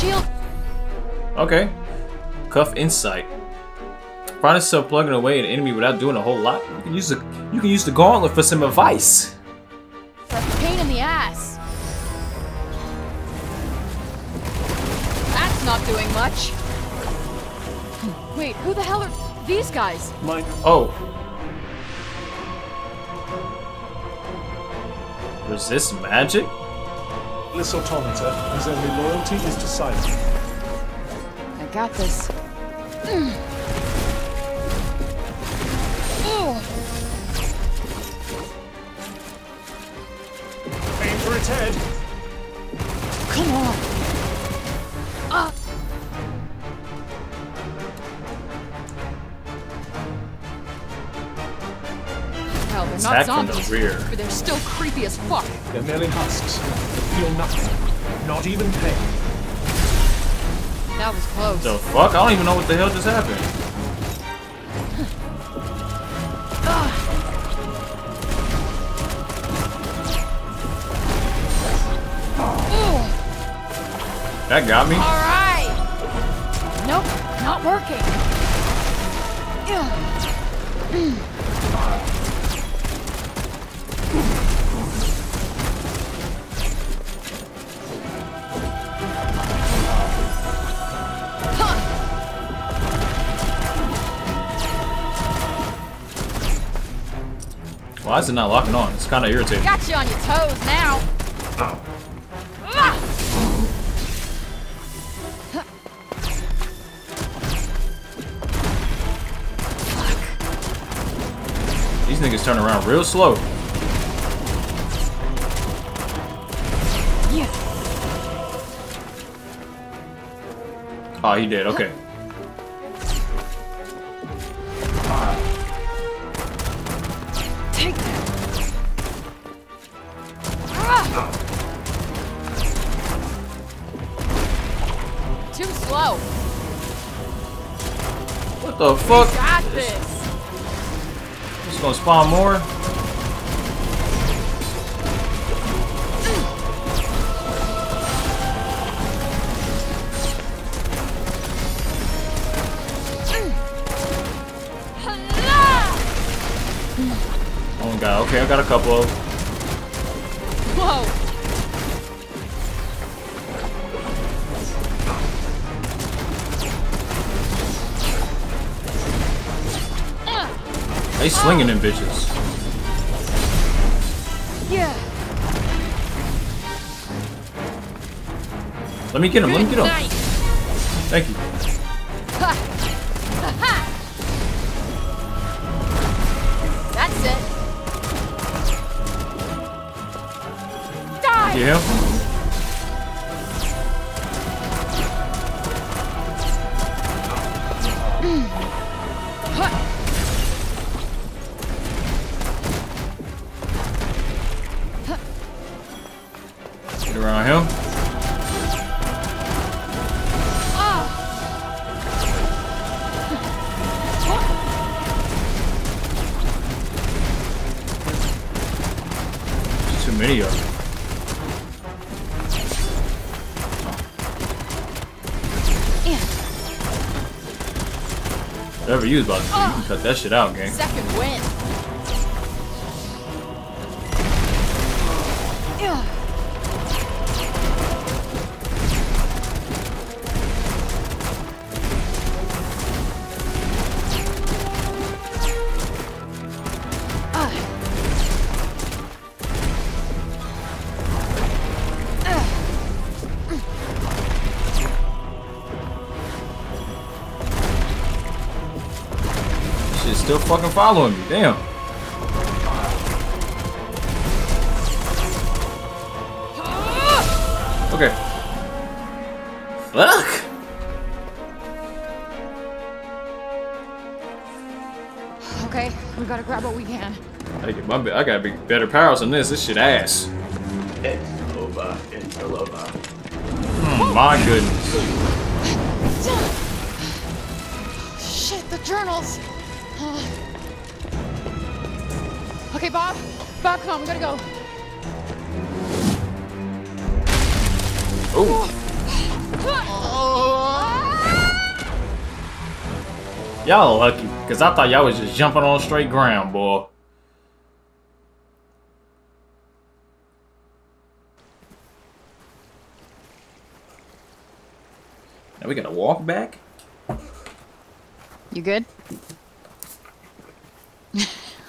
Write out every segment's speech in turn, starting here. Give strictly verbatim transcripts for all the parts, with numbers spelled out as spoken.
shield. Okay. Cuff Insight. Find yourself plugging away an enemy without doing a whole lot. You can use the you can use the gauntlet for some advice. For a pain in the ass. That's not doing much. Wait, who the hell are these guys? Mine. Oh. Resist magic? This automator, whose only loyalty is to silence. I got this. Mm. Oh. Aim for its head. Come on. Ah. Well, they're not zombies, the rear. But they're still creepy as fuck. They're merely husks. They feel nothing. Not even pain. That was close. The fuck? I don't even know what the hell just happened. That got me. Alright. Nope, not working. Why is it not locking on? It's kind of irritating. Got you on your toes now. Oh. Fuck. These niggas turn around real slow. Yeah. Oh, he did. Okay. The fuck? We got this. Just gonna spawn more. Oh god, okay, I got a couple of. Whoa. They slinging them bitches. Yeah. Let me get him. Let me get him. Thank you. That's it. Die. Yeah. Whatever you was about to do, you can cut that shit out, gang. Second win. Still fucking following me, damn. Okay. Fuck. Okay, we gotta grab what we can. I get my I gotta be better powers than this. This shit ass. It's over. It's over. Mm, my goodness. Shit, the journals. Okay, Bob. Bob, come on. We gotta go. Oh. Y'all lucky, because I thought y'all was just jumping on straight ground, boy. Now we gotta walk back? You good?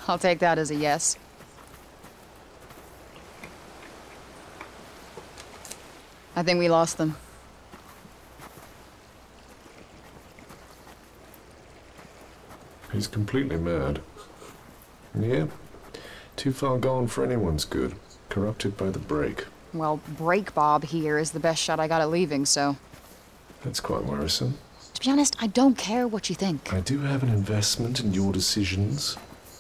I'll take that as a yes. I think we lost them. He's completely mad. Yeah, too far gone for anyone's good. Corrupted by the break. Well, Break Bob here is the best shot I got at leaving, so... That's quite worrisome. To be honest, I don't care what you think. I do have an investment in your decisions.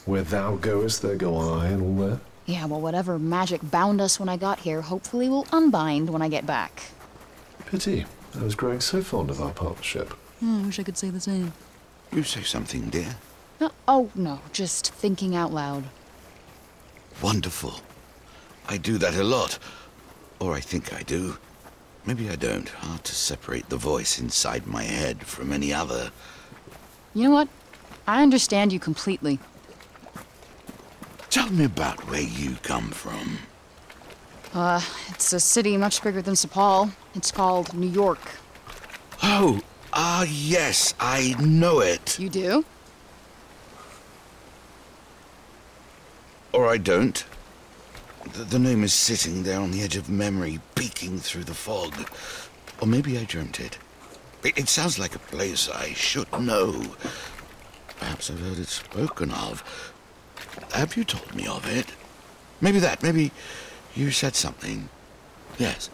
Where thou goest, there go I, and all that. Yeah, well, whatever magic bound us when I got here, hopefully will unbind when I get back. Pity. I was growing so fond of our partnership. Mm, I wish I could say the same. You say something, dear? No, oh, no, just thinking out loud. Wonderful. I do that a lot. Or I think I do. Maybe I don't. Hard to separate the voice inside my head from any other. You know what? I understand you completely. Tell me about where you come from. Uh, it's a city much bigger than Sepal. It's called New York. Oh, ah, uh, yes, I know it. You do? Or I don't. The, the name is sitting there on the edge of memory, peeking through the fog. Or maybe I dreamt it. It, it sounds like a place I should know. Perhaps I've heard it spoken of. Have you told me of it? Maybe that, maybe you said something. Yes.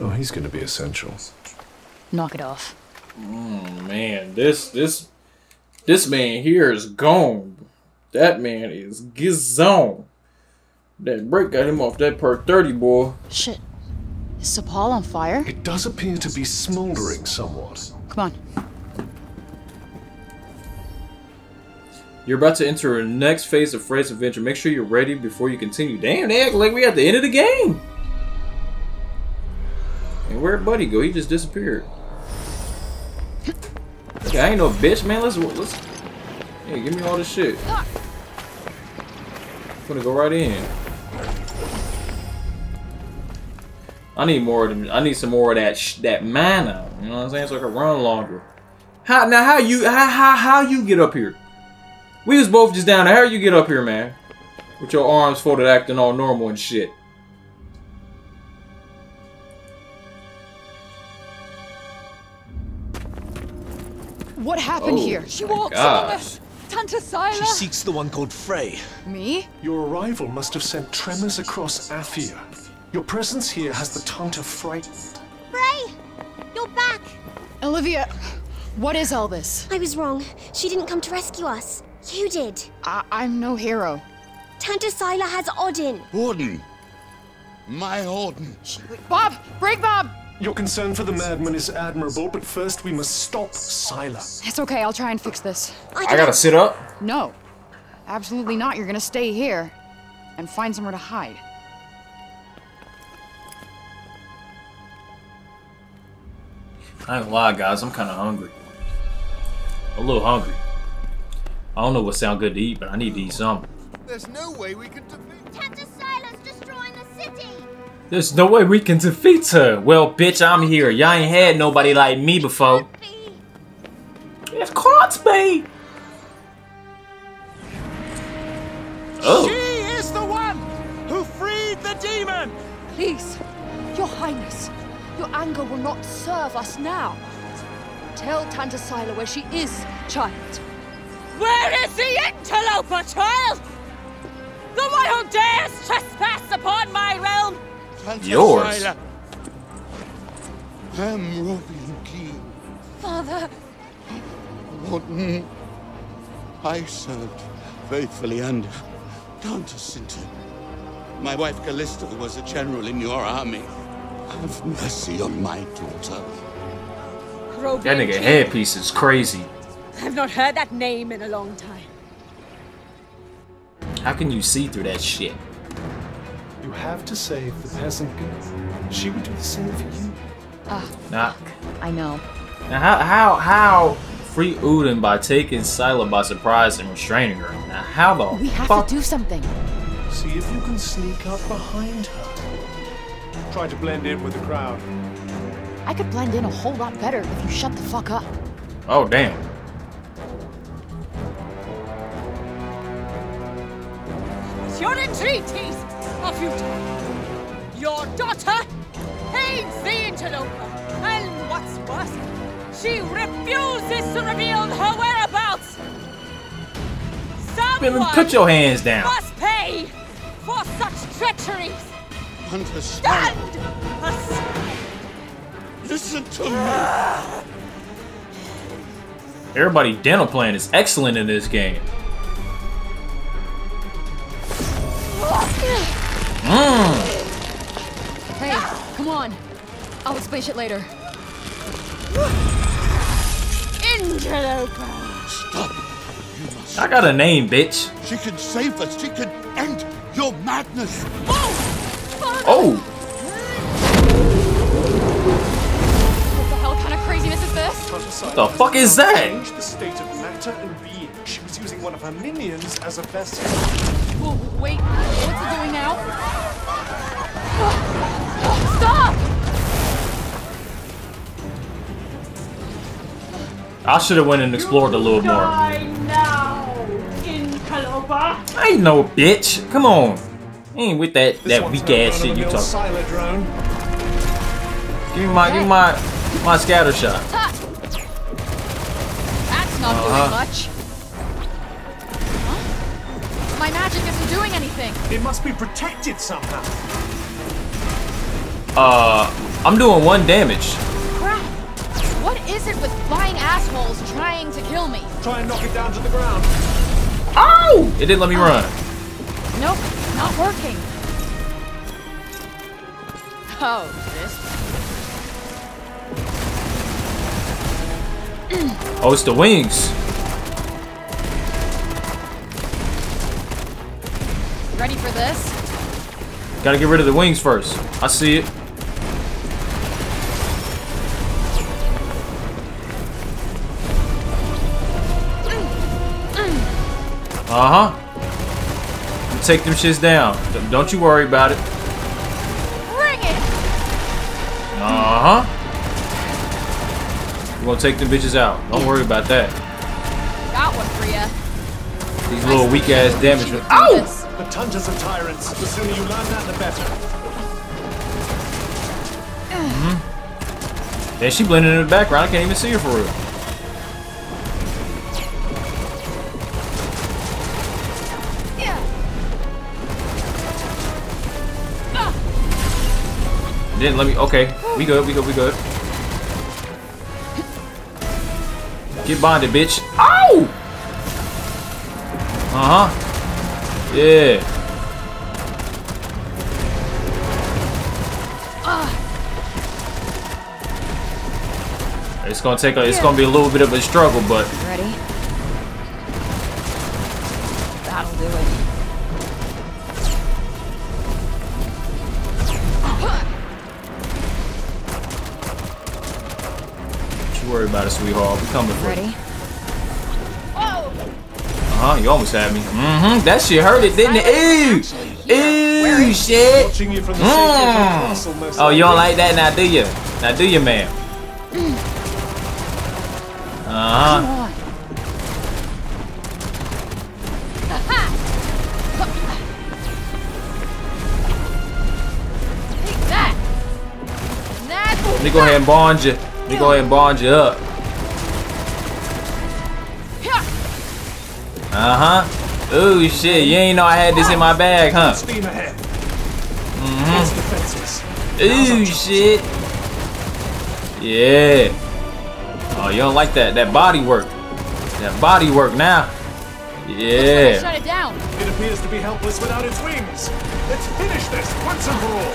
Oh, he's gonna be essential. Knock it off. Oh, man, this, this, this man here is gone. That man is gizone. That break got him off that perk thirty, boy. Shit. Is Sepal on fire? It does appear to be smoldering somewhat. Come on. You're about to enter the next phase of Frey's adventure. Make sure you're ready before you continue. Damn, they act like we at the end of the game. And where'd Buddy go? He just disappeared. Okay, I ain't no bitch, man. Let's let's. Hey, give me all this shit. I'm gonna go right in. I need more of them. I need some more of that sh that mana. You know what I'm saying? So I can run longer. How now? How you? How how how you get up here? We was both just down there. How you get up here, man? With your arms folded, acting all normal and shit. What happened oh, here? She walks on us. Tanta Sila. She seeks the one called Frey. Me? Your arrival must have sent tremors across Athia. Your presence here has the Tanta frightened. Frey! You're back! Olivia, what is all this? I was wrong. She didn't come to rescue us. You did. I I'm no hero. Tanta Sila has Odin. Odin? My Odin. Bob! Break Bob! Your concern for the madman is admirable, but first we must stop Sila. It's okay, I'll try and fix this. I, I gotta sit up? No. Absolutely not. You're gonna stay here and find somewhere to hide. I ain't gonna lie, guys. I'm kinda hungry. A little hungry. I don't know what sound good to eat, but I need to eat something. There's no way we can defeat Tanta Sila's destroying the city. There's no way we can defeat her. Well, bitch, I'm here. Y'all ain't had nobody like me before. It can't be. It can't be. Oh. She is the one who freed the demon. Please, Your Highness, your anger will not serve us now. Tell Tanta Sila where she is, child. Where is the interloper, child? The one who dares trespass upon my realm? Tanta Yours. Sila. I'm Robin Keane. Father. Odin. I served faithfully under Tanta Sila. My wife Callista was a general in your army. Have mercy on my daughter. Robin that nigga Keane. Hairpiece is crazy. I've not heard that name in a long time. How can you see through that shit? You have to save the peasant girl. She would do the same for you. Ah, oh, nah. Fuck. I know. Now how how how free Odin by taking Sila by surprise and restraining her. Now how the We have fuck? to do something. See if you can sneak up behind her. Try to blend in with the crowd. I could blend in a whole lot better if you shut the fuck up. Oh damn. Your entreaties are futile. Your daughter hates the interloper, and what's worse, she refuses to reveal her whereabouts. Someone put your hands down. Must pay for such treacheries. Understand? Stand aside. Listen to me. Everybody, dental plan is excellent in this game. Mm. Hey, come on. I'll explain it later. Interloper. Stop. You must. I got a name, bitch. She can save us. She can end your madness. Oh. Oh. What the hell kind of craziness is this? What the fuck is that? Change the state of matter and being. She was using one of her minions as a vessel. Whoa, wait, what's it doing now? Stop! I should have went and explored you a little die more. Now, in Kaloba. I ain't no bitch. Come on. I ain't with that, that weak ass shit you talking. Give me my hey. give me my my scatter shot. Ha. That's not uh-huh. doing much. My magic isn't doing anything. It must be protected somehow. Uh, I'm doing one damage. Crap. What is it with flying assholes trying to kill me? Try and knock it down to the ground. Oh! It didn't let me uh, run. Nope, not working. Oh, this. Oh, it's the wings. Ready for this? Gotta get rid of the wings first. I see it. Uh-huh. Take them shits down. Don't you worry about it. Bring it. Uh-huh. We're gonna take them bitches out. Don't worry about that. Got one for ya. These little weak ass damage. Oh! The Tantas are tyrants. The sooner you learn that, the better. Mm-hmm. Yeah, she blended in the background. I can't even see her for real. Yeah. Ah. Didn't let me. Okay, we good. We good. We good. Get bonded, bitch. Ow! Uh huh. Yeah. Uh, it's gonna take a, it's yeah. gonna be a little bit of a struggle, but. Ready? That'll do it. Don't you worry about it, sweetheart. We coming for you. Uh-huh, you almost had me. Mm-hmm. That shit hurt it, didn't it? Ew! Ew, shit! Mm. Oh, you don't like that now, do you? Now do you, ma'am? Uh-huh. Let me go ahead and bond you. Let me go ahead and bond you up. Uh-huh. Ooh, shit. You ain't know I had this in my bag, huh? Mm-hmm. Ooh, shit. Yeah. Oh, you don't like that. That body work. That body work now. Yeah. Shut it down. It appears to be helpless without its wings. Let's finish this once and for all.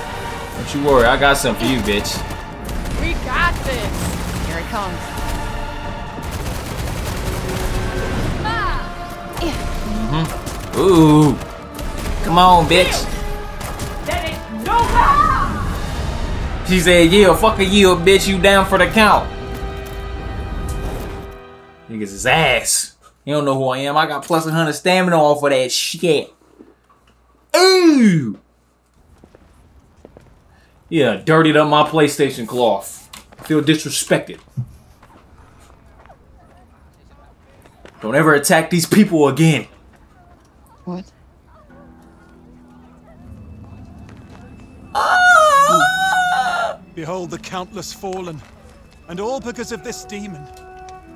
Don't you worry. I got something for you, bitch. We got this. Here it comes. Mm-hmm. Ooh. Come on, bitch. That She said, yeah, fuck a yield, bitch, you down for the count. Niggas is ass. You don't know who I am. I got plus one hundred stamina off of that shit. Ooh! Yeah, dirtied up my PlayStation cloth. I feel disrespected. Don't ever attack these people again. What? Ah! Behold the countless fallen, and all because of this demon.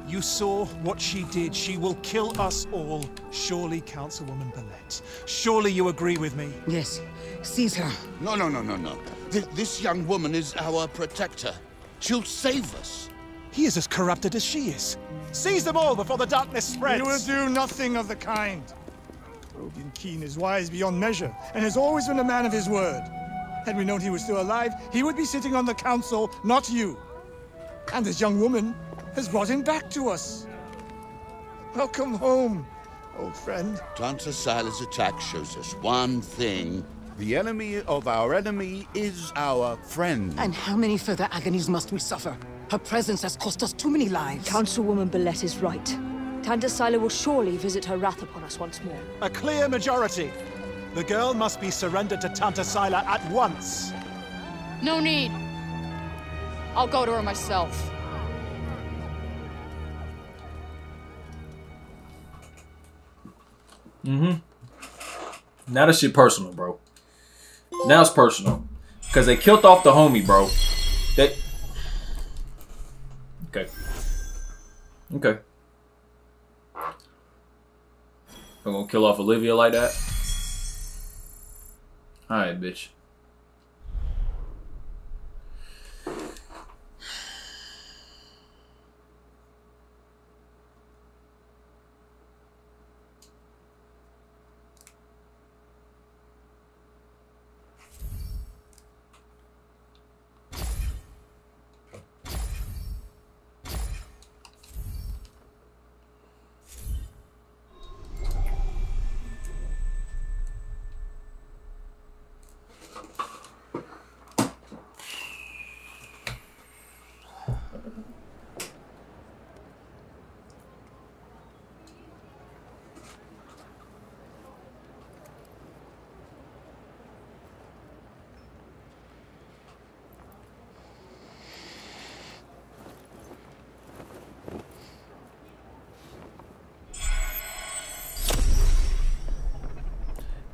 You saw what she did. She will kill us all. Surely, Councilwoman Belette. Surely you agree with me? Yes. Seize her. No, no, no, no, no. Th this young woman is our protector. She'll save us. He is as corrupted as she is. Seize them all before the darkness spreads. You will do nothing of the kind. Robin Keane is wise beyond measure and has always been a man of his word. Had we known he was still alive, he would be sitting on the council, not you. And this young woman has brought him back to us. Welcome home, old friend. Tanta Sila's attack shows us one thing. The enemy of our enemy is our friend. And how many further agonies must we suffer? Her presence has cost us too many lives. Councilwoman Belette is right. Tanta Sila will surely visit her wrath upon us once more. A clear majority. The girl must be surrendered to Tanta Sila at once. No need. I'll go to her myself. Mm-hmm. Now this shit personal, bro. Now it's personal. Because they killed off the homie, bro. They... Okay. Okay. I'm gonna kill off Olivia like that. Alright, bitch.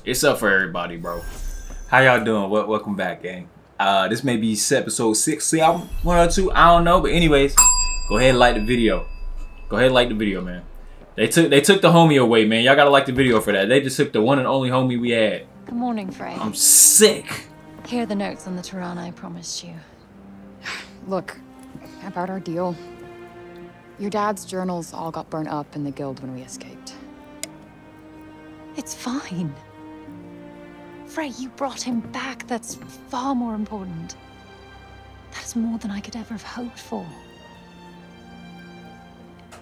It's up for everybody, bro. How y'all doing? What? Welcome back, gang. Uh, this may be episode six, see, I'm one or two. I don't know, but anyways, go ahead and like the video. Go ahead and like the video, man. They took they took the homie away, man. Y'all gotta like the video for that. They just took the one and only homie we had. Good morning, Frey. I'm sick. Here are the notes on the Tirana I promised you. Look, about our deal. Your dad's journals all got burnt up in the guild when we escaped. It's fine. Frey, you brought him back. That's far more important. That's more than I could ever have hoped for.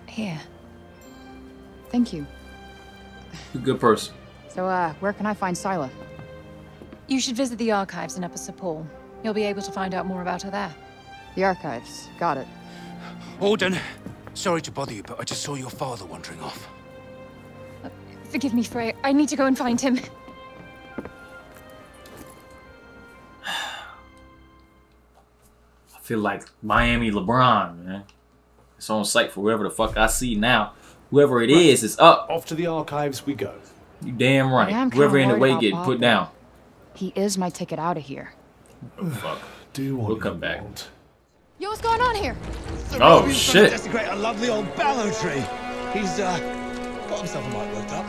Here. Thank you. You're a good person. So, uh, where can I find Sila? You should visit the archives in Upper Sepal. You'll be able to find out more about her there. The archives. Got it. Odin, sorry to bother you, but I just saw your father wandering off. Uh, forgive me, Frey. I need to go and find him. Feel like Miami LeBron, man. It's on site for whoever the fuck I see now. Whoever it is, it's up. Off to the archives we go. You damn right. Yeah, whoever in the way getting Bob, put down. He is my ticket out of here. Oh, fuck. Do you want we'll come back. Want? Yo, what's going on here? The oh, shit. Desecrate a lovely old ballow tree. He's, uh, got himself a mic worked up.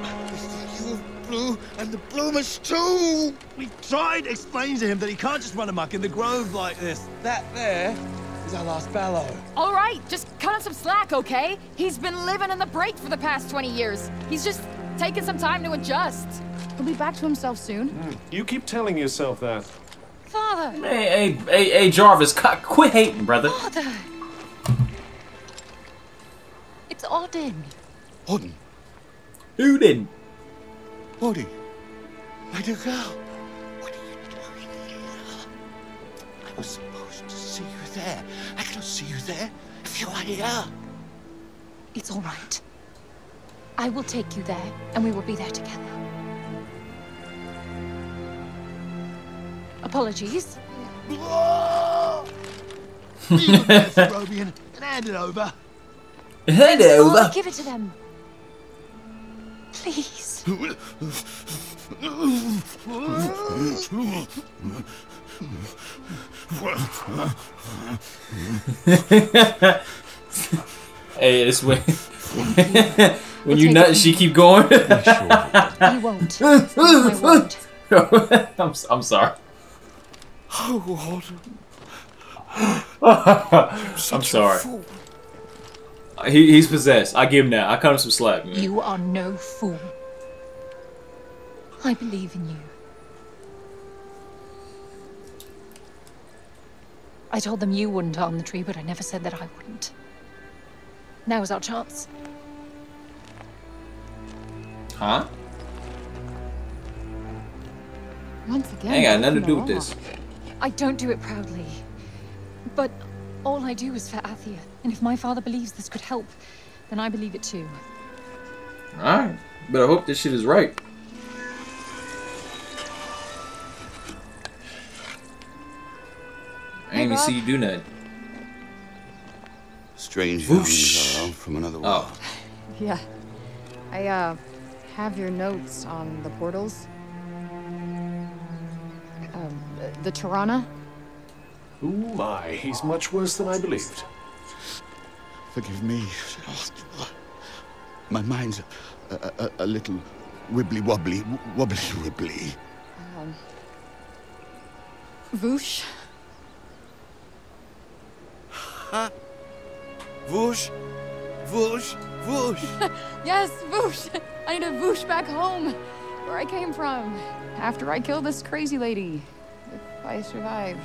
You blue and the bloomers too. We tried explaining to him that he can't just run amok in the grove like this. That there is our last ballow. All right, just cut him some slack, okay? He's been living in the break for the past twenty years. He's just taking some time to adjust. He'll be back to himself soon. Mm. You keep telling yourself that. Father. Hey, hey, hey, hey Jarvis, quit hating, brother. Father. It's Odin. Odin. Odin. Odin. My dear girl. What are you doing here? I'm was supposed to see you there. I cannot see you there if you are here. It's all right. I will take you there, and we will be there together. Apologies. Leave it there, Robian, and hand it over. Hand it over. I'll give it to them. Please. Hey, it's when when you nut, she keep going. You won't. I won't. I'm I'm sorry. Oh, I'm sorry. He, he's possessed. I give him that. I cut him some slack, man. You are no fool. I believe in you. I told them you wouldn't harm the tree, but I never said that I wouldn't. Now is our chance. Huh? Once again, I got nothing to do with this. I don't do it proudly, but all I do is for Athia, and if my father believes this could help, then I believe it too. Alright, but I hope this shit is right. I didn't even see you do nothing. Strange young from another world. Oh. Yeah, I uh, have your notes on the portals. Um, the Tirana. Ooh, my, he's much worse than I believed. Forgive me. My mind's a, a, a little wibbly-wobbly, wobbly-wibbly. Um, Voosh? Huh? Voosh? Voosh? Voosh? Yes, Voosh! I need a Voosh back home, where I came from, after I kill this crazy lady. If I survive.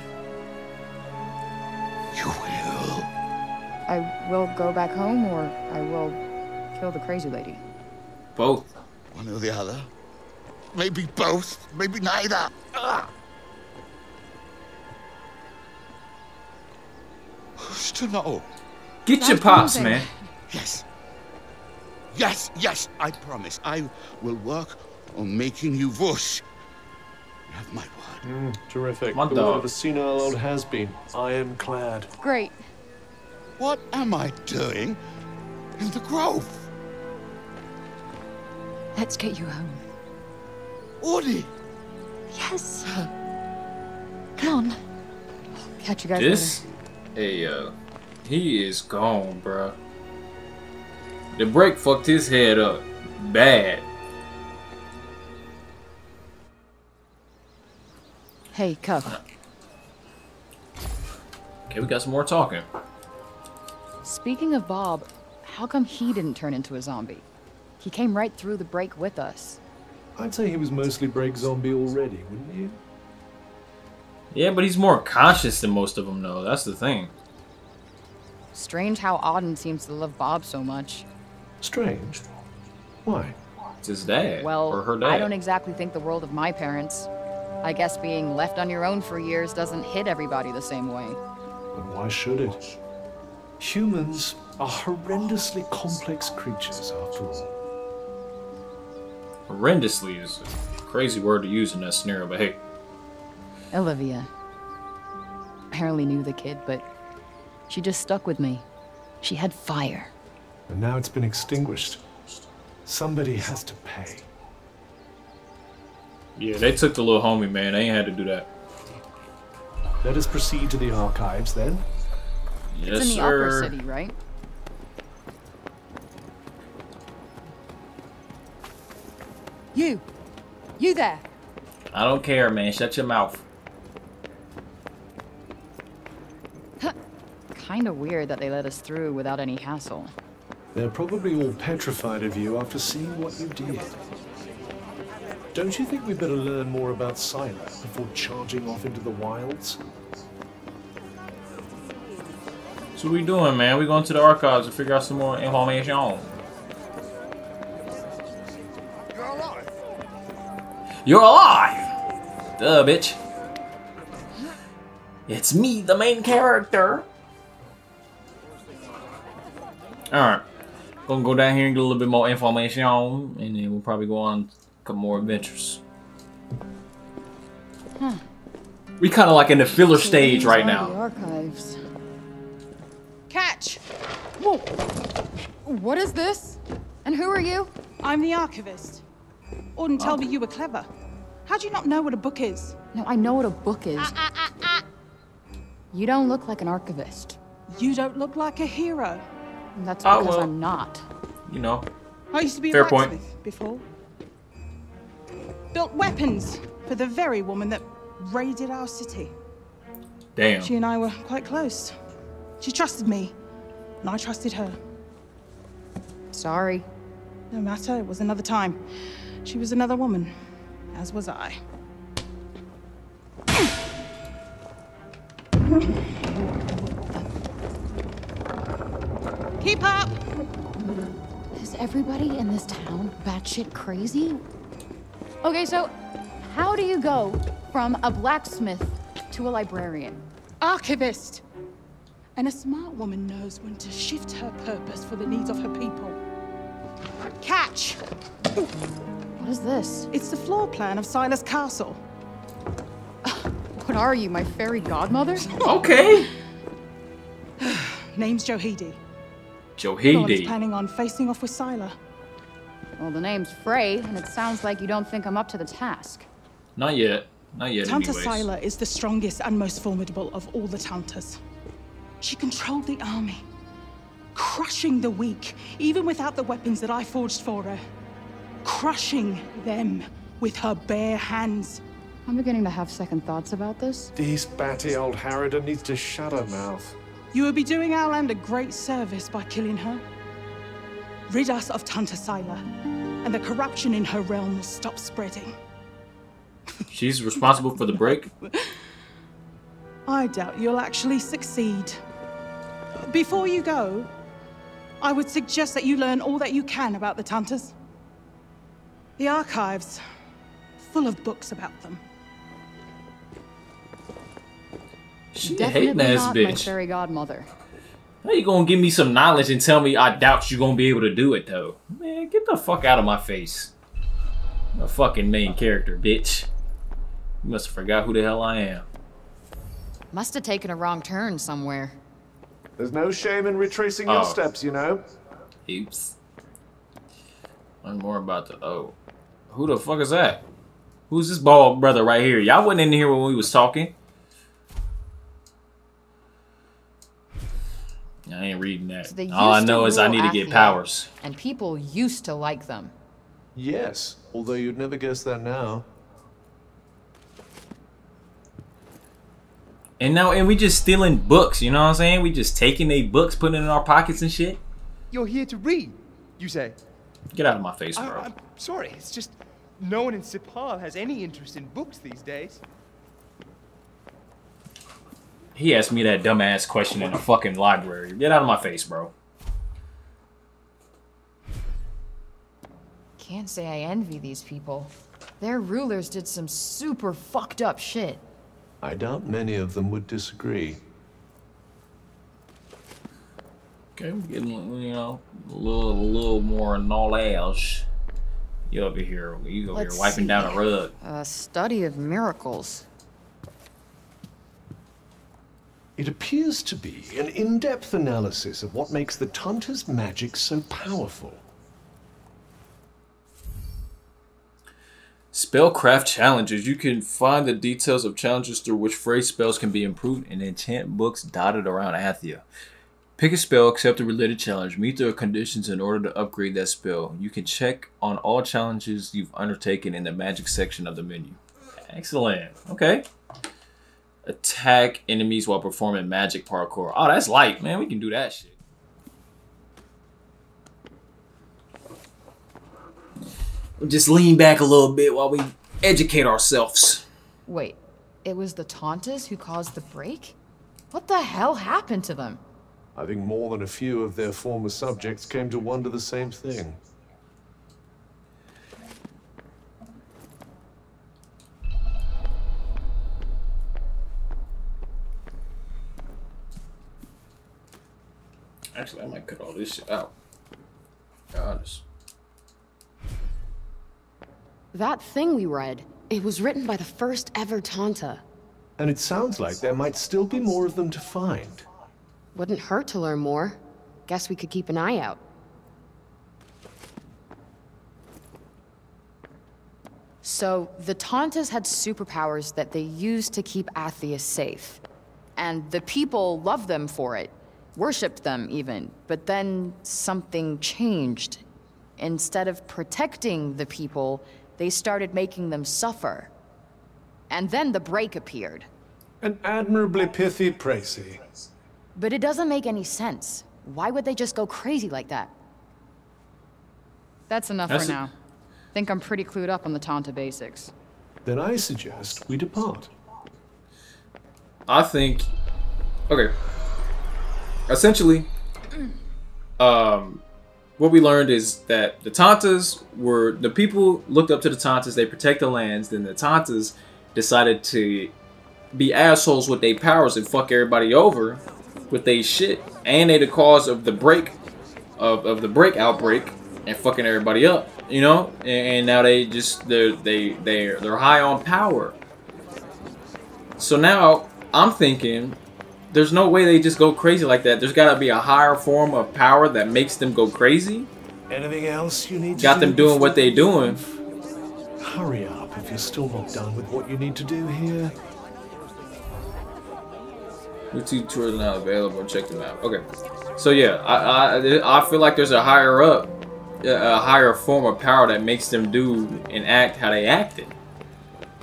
You will. I will go back home, or I will kill the crazy lady. Both. One or the other. Maybe both. Maybe neither. Ugh. Who's to know? Get That's your pops, amazing. Man. Yes. Yes, yes, I promise. I will work on making you Voosh. Have my word. Mm, terrific. My the word of a senile old has-been. Ironclad. Great. What am I doing in the grove? Let's get you home. Odin! Yes. Uh, Come on. I'll catch you guys this? Later. Hey, yo. Uh, he is gone, bro. The break fucked his head up. Bad. Hey, Cuff. Okay, we got some more talking. Speaking of Bob, how come he didn't turn into a zombie? He came right through the break with us. I'd say he was mostly break zombie already, wouldn't you? Yeah, but he's more conscious than most of them, though. That's the thing. Strange how Odin seems to love Bob so much. Strange? Why? It's his dad, well, or her dad. I don't exactly think the world of my parents. I guess being left on your own for years doesn't hit everybody the same way. And why should it? Humans are horrendously complex creatures, after all. Horrendously is a crazy word to use in that scenario, but hey. Olivia. I barely knew the kid, but she just stuck with me. She had fire. And now it's been extinguished. Somebody has to pay. Yeah, they took the little homie, man. They ain't had to do that. Let us proceed to the archives, then. Yes, it's in the sir. Opera City, right? You! You there! I don't care, man. Shut your mouth. Kinda weird that they let us through without any hassle. They're probably all petrified of you after seeing what you did. Don't you think we better learn more about Sila before charging off into the wilds? So what we doing, man? We going to the archives to figure out some more information. You're alive. You're alive. Duh, bitch. It's me, the main character! Alright. Gonna go down here and get a little bit more information on, and then we'll probably go on a couple more adventures. Huh. We kinda like in the filler stage right now. Archives. Catch! Whoa. What is this? And who are you? I'm the archivist. Odin told me you were clever. How do you not know what a book is? No, I know what a book is. Ah, ah, ah, ah. You don't look like an archivist. You don't look like a hero. And that's because oh, well. I'm not. You know. I used to be Fair a blacksmith point. before. Built weapons for the very woman that raided our city. Damn. She and I were quite close. She trusted me, and I trusted her. Sorry. No matter, it was another time. She was another woman, as was I. Keep up! Is everybody in this town batshit crazy? Okay, so how do you go from a blacksmith to a librarian? Archivist! And a smart woman knows when to shift her purpose for the needs of her people. Catch! Ooh. What is this? It's the floor plan of Silas Castle. Uh, what are you, my fairy godmother? Okay. Name's Johedy. Johedy. Planning on facing off with Sila. Well, the name's Frey, and it sounds like you don't think I'm up to the task. Not yet. Not yet. Tanta Sila is the strongest and most formidable of all the Tantas. She controlled the army, crushing the weak, even without the weapons that I forged for her. Crushing them with her bare hands. I'm beginning to have second thoughts about this. These batty old harridan needs to shut her mouth. You would be doing our land a great service by killing her. Rid us of Tanta Sila, and the corruption in her realm will stop spreading. She's responsible for the break? I doubt you'll actually succeed. Before you go, I would suggest that you learn all that you can about the Tantas. The archives, full of books about them. She hating ass bitch. My fairy godmother. How you gonna give me some knowledge and tell me I doubt you're gonna be able to do it though? Man, get the fuck out of my face. I'm a fucking main character, bitch. You must have forgot who the hell I am. Must have taken a wrong turn somewhere. There's no shame in retracing oh. your steps, you know. Oops. Learn more about the oh. Who the fuck is that? Who's this bald brother right here? Y'all wasn't in here when we was talking. I ain't reading that. So all I know is I need Athia, to get powers. And people used to like them. Yes, although you'd never guess that now. And now, and we just stealing books, you know what I'm saying? We just taking their books, putting it in our pockets and shit. You're here to read, you say? Get out of my face, bro. I, I'm sorry, it's just no one in Sipal has any interest in books these days. He asked me that dumbass question in a fucking library. Get out of my face, bro. Can't say I envy these people. Their rulers did some super fucked up shit. I doubt many of them would disagree. Okay, we're getting, you know, a little, a little more knowledge. You over here, you over Let's here wiping see. down a rug. A study of miracles. It appears to be an in-depth analysis of what makes the Tanta's magic so powerful. Spellcraft challenges. You can find the details of challenges through which phrase spells can be improved in enchant books dotted around Athia. Pick a spell, accept a related challenge, meet the conditions in order to upgrade that spell. You can check on all challenges you've undertaken in the magic section of the menu. Excellent. Okay. Attack enemies while performing magic parkour. Oh, that's light, man. We can do that shit. We'll just lean back a little bit while we educate ourselves. Wait, it was the Tantas who caused the break? What the hell happened to them? I think more than a few of their former subjects came to wonder the same thing. Actually, I might cut all this shit out. Honest. That thing we read, it was written by the first ever Tanta. And it sounds like there might still be more of them to find. Wouldn't hurt to learn more. Guess we could keep an eye out. So, the Tantas had superpowers that they used to keep Athia safe. And the people loved them for it. Worshipped them, even. But then, something changed. Instead of protecting the people, they started making them suffer. And then the break appeared. An admirably pithy précis. But it doesn't make any sense. Why would they just go crazy like that? That's enough That's for now. I think I'm pretty clued up on the Tanta basics. Then I suggest we depart. I think... Okay. Essentially, um, what we learned is that the Tantas were... The people looked up to the Tantas, they protect the lands, then the Tantas decided to be assholes with their powers and fuck everybody over with their shit. And they the cause of the break, of, of the break outbreak and fucking everybody up. You know, and now they just they're, they they're they're high on power. So now I'm thinking, there's no way they just go crazy like that. There's got to be a higher form of power that makes them go crazy. Anything else you need? Got to them do doing what they're doing. Hurry up if you're still not done with what you need to do here. YouTube tours not available. Check them out. Okay, so yeah, I I I feel like there's a higher up. A higher form of power that makes them do and act how they acted.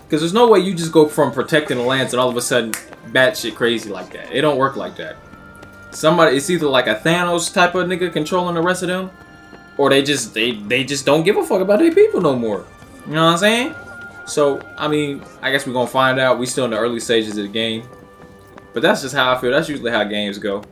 Because there's no way you just go from protecting the lands and all of a sudden batshit crazy like that. It don't work like that. Somebody, it's either like a Thanos type of nigga controlling the rest of them, or they just they they just don't give a fuck about their people no more. You know what I'm saying? So I mean, I guess we're gonna find out. We still in the early stages of the game, but that's just how I feel. That's usually how games go.